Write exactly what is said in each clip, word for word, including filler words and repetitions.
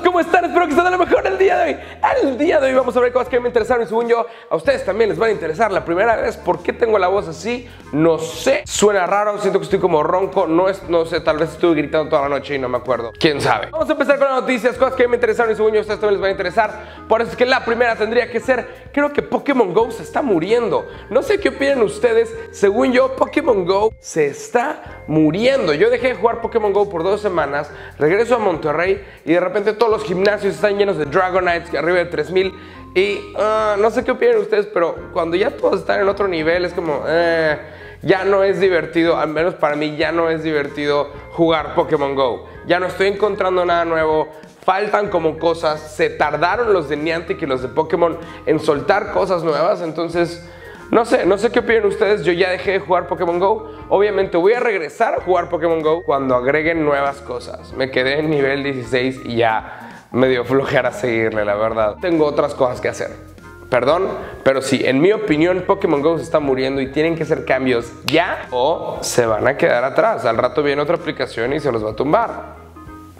todos, ¿cómo están? Espero que estén a lo mejor el día de hoy. El día de hoy vamos a ver cosas que me interesaron y según yo, a ustedes también les van a interesar. La primera vez, ¿por qué tengo la voz así? No sé, suena raro, siento que estoy como ronco, no, es, no sé, tal vez estuve gritando toda la noche y no me acuerdo, quién sabe. Vamos a empezar con las noticias, cosas que me interesaron y según yo a ustedes también les van a interesar. Por eso es que la primera tendría que ser, creo que Pokémon GO se está muriendo. No sé qué opinan ustedes, según yo, Pokémon GO se está muriendo. Yo dejé de jugar Pokémon GO por dos semanas, regreso a Monterrey y de repente todos los gimnasios están llenos de Dragonites, arriba de tres mil. Y uh, no sé qué opinan ustedes, pero cuando ya todos están en otro nivel es como... Eh, ya no es divertido, al menos para mí ya no es divertido jugar Pokémon GO. Ya no estoy encontrando nada nuevo, faltan como cosas. Se tardaron los de Niantic y los de Pokémon en soltar cosas nuevas, entonces... No sé, no sé qué opinan ustedes, yo ya dejé de jugar Pokémon GO. Obviamente voy a regresar a jugar Pokémon GO cuando agreguen nuevas cosas. Me quedé en nivel dieciséis y ya me dio flojera seguirle, la verdad. Tengo otras cosas que hacer. Perdón, pero sí, en mi opinión Pokémon GO se está muriendo y tienen que hacer cambios ya o se van a quedar atrás. Al rato viene otra aplicación y se los va a tumbar.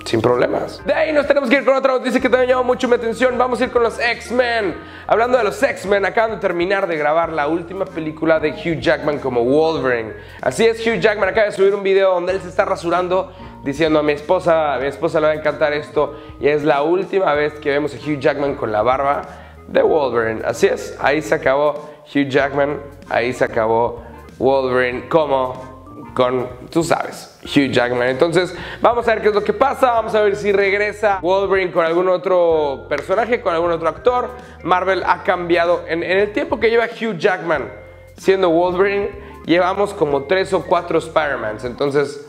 Sin problemas. De ahí nos tenemos que ir con otra noticia que también llamó mucho mi atención. Vamos a ir con los X-Men. Hablando de los X-Men, acaban de terminar de grabar la última película de Hugh Jackman como Wolverine. Así es, Hugh Jackman acaba de subir un video donde él se está rasurando diciendo a mi esposa, a mi esposa le va a encantar esto. Y es la última vez que vemos a Hugh Jackman con la barba de Wolverine. Así es, ahí se acabó Hugh Jackman, ahí se acabó Wolverine como... con, tú sabes, Hugh Jackman. Entonces, vamos a ver qué es lo que pasa. Vamos a ver si regresa Wolverine con algún otro personaje, con algún otro actor. Marvel ha cambiado. En, en el tiempo que lleva Hugh Jackman siendo Wolverine, llevamos como tres o cuatro Spider-Mans. Entonces...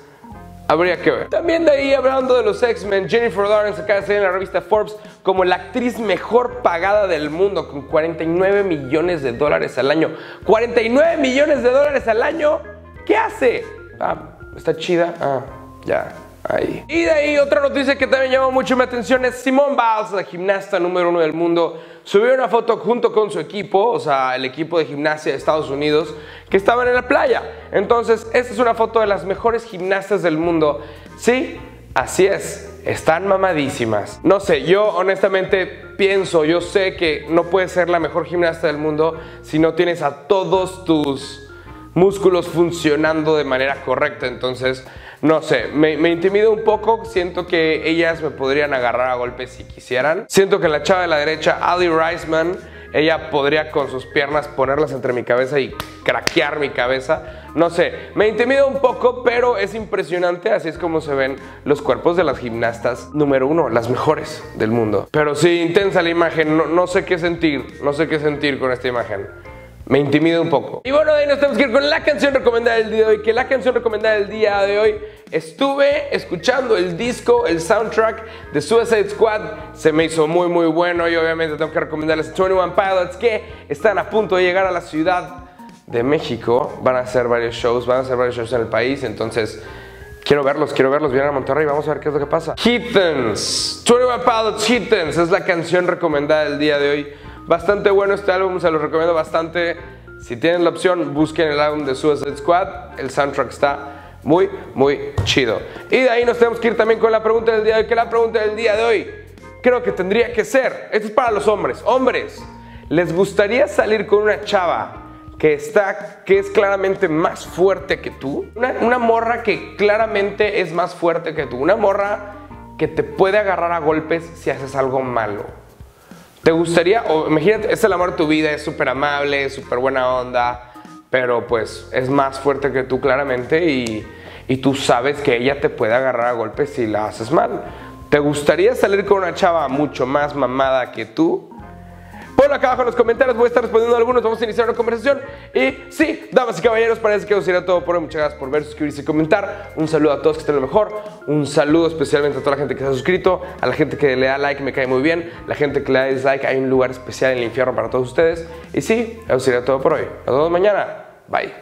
habría que ver. También de ahí, hablando de los X-Men, Jennifer Lawrence acaba de salir en la revista Forbes como la actriz mejor pagada del mundo con cuarenta y nueve millones de dólares al año. ¡cuarenta y nueve millones de dólares al año! ¿Qué hace? Ah, está chida. Ah, ya, ahí. Y de ahí otra noticia que también llamó mucho mi atención es Simone Biles, la gimnasta número uno del mundo, subió una foto junto con su equipo, o sea, el equipo de gimnasia de Estados Unidos, que estaban en la playa. Entonces, esta es una foto de las mejores gimnastas del mundo. Sí, así es. Están mamadísimas. No sé, yo honestamente pienso, yo sé que no puedes ser la mejor gimnasta del mundo si no tienes a todos tus... músculos funcionando de manera correcta. Entonces, no sé, me, me intimida un poco. Siento que ellas me podrían agarrar a golpes si quisieran. Siento que la chava de la derecha, Aly Raisman, ella podría con sus piernas ponerlas entre mi cabeza y craquear mi cabeza. No sé, me intimida un poco, pero es impresionante. Así es como se ven los cuerpos de las gimnastas número uno, las mejores del mundo. Pero sí, intensa la imagen, no, no sé qué sentir. No sé qué sentir con esta imagen. Me intimida un poco. Y bueno, de ahí nos tenemos que ir con la canción recomendada del día de hoy. Que la canción recomendada del día de hoy, estuve escuchando el disco, el soundtrack de Suicide Squad. Se me hizo muy muy bueno y obviamente tengo que recomendarles Twenty One Pilots, que están a punto de llegar a la Ciudad de México. Van a hacer varios shows, van a hacer varios shows en el país. Entonces, quiero verlos, quiero verlos. Vienen a Monterrey, vamos a ver qué es lo que pasa. Heathens, Twenty One Pilots Heathens es la canción recomendada del día de hoy. Bastante bueno este álbum, se lo recomiendo bastante. Si tienen la opción, busquen el álbum de Suicide Squad. El soundtrack está muy, muy chido. Y de ahí nos tenemos que ir también con la pregunta del día de hoy. Que la pregunta del día de hoy creo que tendría que ser... esto es para los hombres. Hombres, ¿les gustaría salir con una chava que está, que es claramente más fuerte que tú? Una, una morra que claramente es más fuerte que tú. Una morra que te puede agarrar a golpes si haces algo malo. ¿Te gustaría? O imagínate, es el amor de tu vida, es súper amable, es súper buena onda, pero pues es más fuerte que tú claramente y, y tú sabes que ella te puede agarrar a golpes si la haces mal. ¿Te gustaría salir con una chava mucho más mamada que tú? Ponlo acá abajo en los comentarios, voy a estar respondiendo a algunos, vamos a iniciar una conversación. Y sí, damas y caballeros, parece que os irá todo por hoy. Muchas gracias por ver, suscribirse y comentar. Un saludo a todos, que estén lo mejor. Un saludo especialmente a toda la gente que se ha suscrito, a la gente que le da like, me cae muy bien. La gente que le da dislike, hay un lugar especial en el infierno para todos ustedes. Y sí, os irá todo por hoy. Nos vemos mañana. Bye.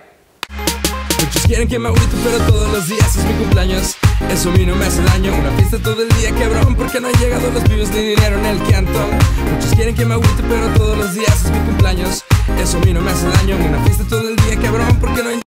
Muchos quieren que me agüite, pero todos los días es mi cumpleaños. Eso a mí no me hace daño. Una fiesta todo el día, cabrón, porque no han llegado los pibes ni dinero en el cantón. Muchos quieren que me agüite, pero todos los días es mi cumpleaños. Eso a mí no me hace daño. Una fiesta todo el día, cabrón, porque no han llegado.